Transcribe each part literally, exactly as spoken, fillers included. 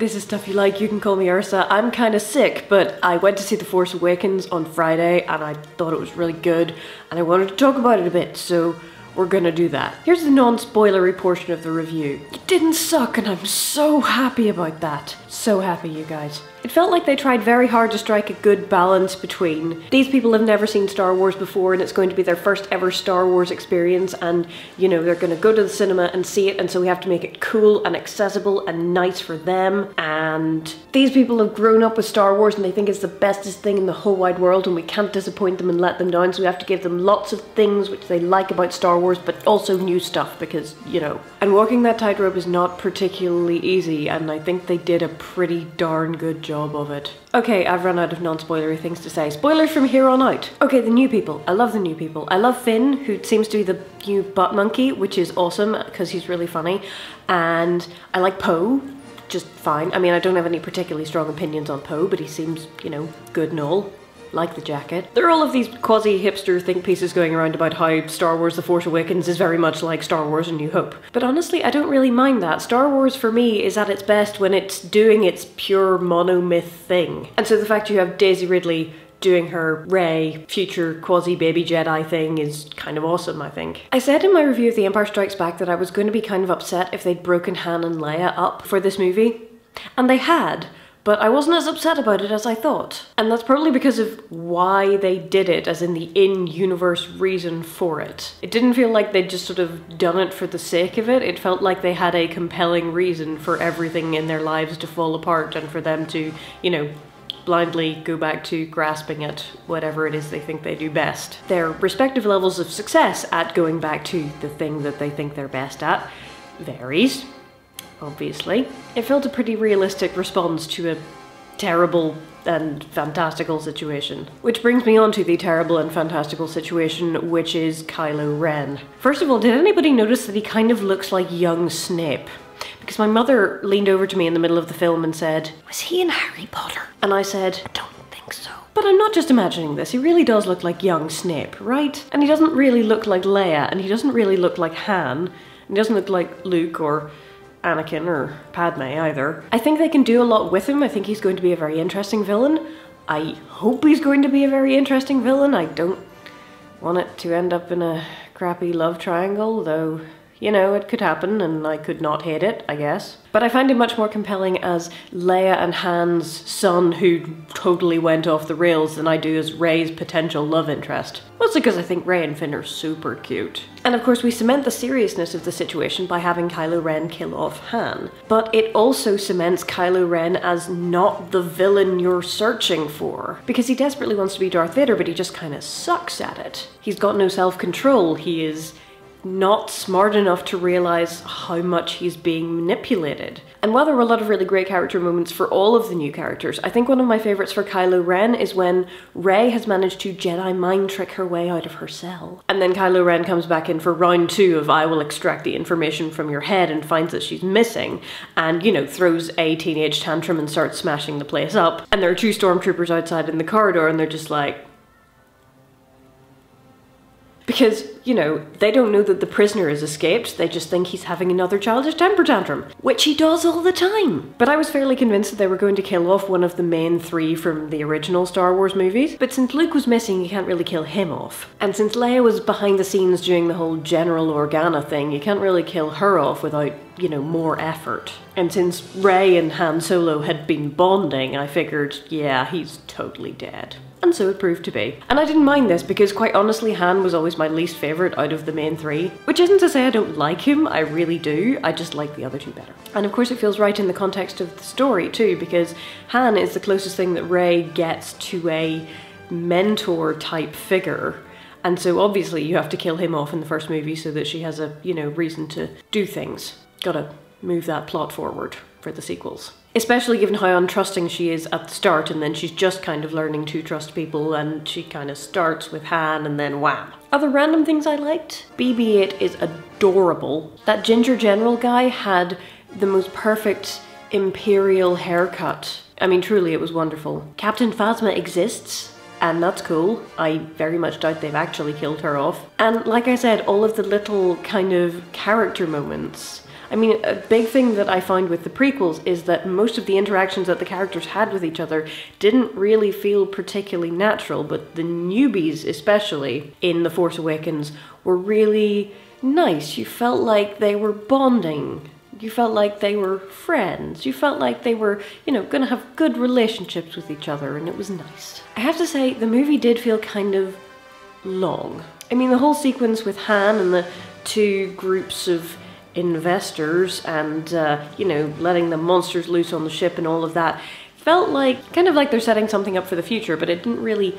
This is Stuff You Like, you can call me Ursa. I'm kinda sick, but I went to see The Force Awakens on Friday and I thought it was really good and I wanted to talk about it a bit, so we're gonna do that. Here's the non-spoilery portion of the review. It didn't suck and I'm so happy about that. So happy, you guys. It felt like they tried very hard to strike a good balance between these people have never seen Star Wars before and it's going to be their first ever Star Wars experience and, you know, they're going to go to the cinema and see it, and so we have to make it cool and accessible and nice for them, and these people have grown up with Star Wars and they think it's the bestest thing in the whole wide world and we can't disappoint them and let them down, so we have to give them lots of things which they like about Star Wars but also new stuff because, you know. And walking that tightrope is not particularly easy and I think they did a pretty darn good job. job of it. Okay, I've run out of non-spoilery things to say. Spoilers from here on out. Okay, the new people. I love the new people. I love Finn, who seems to be the new butt monkey, which is awesome because he's really funny. And I like Poe, just fine. I mean, I don't have any particularly strong opinions on Poe, but he seems, you know, good and all. Like the jacket. There are all of these quasi-hipster think pieces going around about how Star Wars The Force Awakens is very much like Star Wars A New Hope. But honestly, I don't really mind that. Star Wars for me is at its best when it's doing its pure monomyth thing. And so the fact you have Daisy Ridley doing her Rey future quasi-baby Jedi thing is kind of awesome, I think. I said in my review of The Empire Strikes Back that I was going to be kind of upset if they'd broken Han and Leia up for this movie. And they had. But I wasn't as upset about it as I thought. And that's probably because of why they did it, as in the in-universe reason for it. It didn't feel like they'd just sort of done it for the sake of it. It felt like they had a compelling reason for everything in their lives to fall apart and for them to, you know, blindly go back to grasping at whatever it is they think they do best. Their respective levels of success at going back to the thing that they think they're best at varies. Obviously. It felt a pretty realistic response to a terrible and fantastical situation. Which brings me on to the terrible and fantastical situation, which is Kylo Ren. First of all, did anybody notice that he kind of looks like young Snape? Because my mother leaned over to me in the middle of the film and said, "Was he in Harry Potter?" And I said, "I don't think so." But I'm not just imagining this, he really does look like young Snape, right? And he doesn't really look like Leia, and he doesn't really look like Han, and he doesn't look like Luke or Anakin or Padme either. I think they can do a lot with him. I think he's going to be a very interesting villain. I hope he's going to be a very interesting villain. I don't want it to end up in a crappy love triangle, though, you know, it could happen and I could not hate it, I guess. But I find him much more compelling as Leia and Han's son who totally went off the rails than I do as Rey's potential love interest. Mostly because I think Rey and Finn are super cute. And of course we cement the seriousness of the situation by having Kylo Ren kill off Han. But it also cements Kylo Ren as not the villain you're searching for. Because he desperately wants to be Darth Vader, but he just kind of sucks at it. He's got no self-control. He is not smart enough to realize how much he's being manipulated. And while there were a lot of really great character moments for all of the new characters, I think one of my favorites for Kylo Ren is when Rey has managed to Jedi mind trick her way out of her cell. And then Kylo Ren comes back in for round two of I will extract the information from your head and finds that she's missing and, you know, throws a teenage tantrum and starts smashing the place up. And there are two stormtroopers outside in the corridor and they're just like, because, you know, they don't know that the prisoner has escaped, they just think he's having another childish temper tantrum, which he does all the time. But I was fairly convinced that they were going to kill off one of the main three from the original Star Wars movies, but since Luke was missing, you can't really kill him off. And since Leia was behind the scenes doing the whole General Organa thing, you can't really kill her off without, you know, more effort. And since Rey and Han Solo had been bonding, I figured, yeah, he's totally dead. And so it proved to be. And I didn't mind this because quite honestly Han was always my least favourite out of the main three. Which isn't to say I don't like him, I really do, I just like the other two better. And of course it feels right in the context of the story too, because Han is the closest thing that Rey gets to a mentor type figure. And so obviously you have to kill him off in the first movie so that she has a, you know, reason to do things. Gotta move that plot forward for the sequels. Especially given how untrusting she is at the start, and then she's just kind of learning to trust people, and she kind of starts with Han and then wham. Other random things I liked? B B eight is adorable. That ginger general guy had the most perfect imperial haircut. I mean, truly, it was wonderful. Captain Phasma exists. And that's cool. I very much doubt they've actually killed her off. And like I said, all of the little kind of character moments. I mean, a big thing that I find with the prequels is that most of the interactions that the characters had with each other didn't really feel particularly natural, but the newbies, especially in The Force Awakens, were really nice. You felt like they were bonding. You felt like they were friends. You felt like they were, you know, gonna have good relationships with each other, and it was nice. I have to say, the movie did feel kind of long. I mean, the whole sequence with Han and the two groups of investors and, uh, you know, letting the monsters loose on the ship and all of that felt like, kind of like they're setting something up for the future, but it didn't really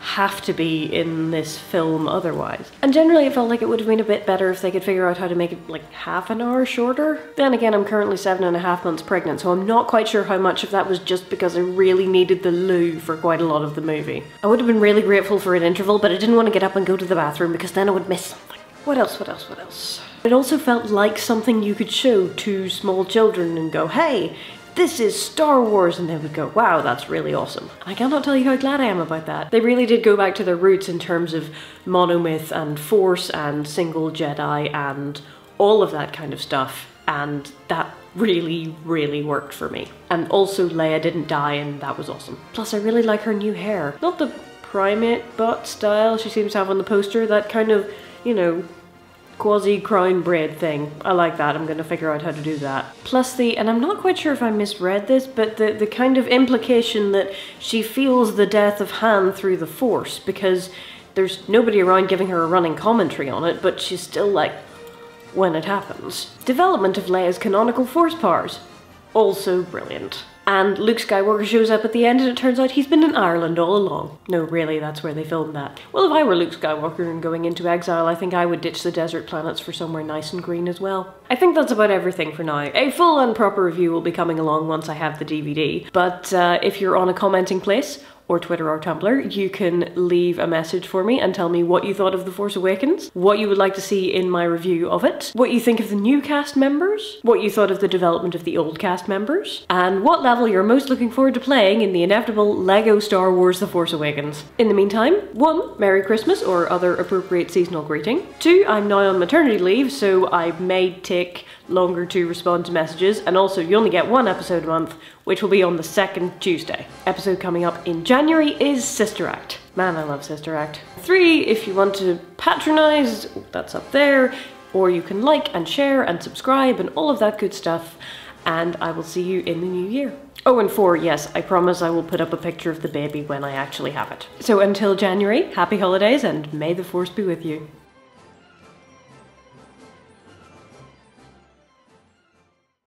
have to be in this film otherwise. And generally it felt like it would have been a bit better if they could figure out how to make it like half an hour shorter. Then again, I'm currently seven and a half months pregnant, so I'm not quite sure how much of that was just because I really needed the loo for quite a lot of the movie. I would have been really grateful for an interval, but I didn't want to get up and go to the bathroom because then I would miss something. What else, what else, what else? It also felt like something you could show to small children and go, hey, this is Star Wars, and they would go, wow, that's really awesome. I cannot tell you how glad I am about that. They really did go back to their roots in terms of monomyth and Force and single Jedi and all of that kind of stuff, and that really, really worked for me. And also Leia didn't die, and that was awesome. Plus I really like her new hair. Not the primate butt style she seems to have on the poster, that kind of, you know, quasi-crown braid thing. I like that. I'm gonna figure out how to do that. Plus the, and I'm not quite sure if I misread this, but the, the kind of implication that she feels the death of Han through the Force, because there's nobody around giving her a running commentary on it, but she's still like, when it happens. Development of Leia's canonical Force powers. Also brilliant. And Luke Skywalker shows up at the end and it turns out he's been in Ireland all along. No, really, that's where they filmed that. Well, if I were Luke Skywalker and going into exile, I think I would ditch the desert planets for somewhere nice and green as well. I think that's about everything for now. A full and proper review will be coming along once I have the D V D, but uh, if you're on a commenting place, or Twitter or Tumblr, you can leave a message for me and tell me what you thought of The Force Awakens, what you would like to see in my review of it, what you think of the new cast members, what you thought of the development of the old cast members, and what level you're most looking forward to playing in the inevitable Lego Star Wars The Force Awakens. In the meantime, one, Merry Christmas or other appropriate seasonal greeting. Two, I'm now on maternity leave, so I may take longer to respond to messages, and also you only get one episode a month, which will be on the second Tuesday. Episode coming up in January is Sister Act. Man, I love Sister Act. Three, if you want to patronize, that's up there, or you can like and share and subscribe and all of that good stuff, and I will see you in the new year. Oh, and four, yes, I promise I will put up a picture of the baby when I actually have it. So until January, happy holidays and may the Force be with you.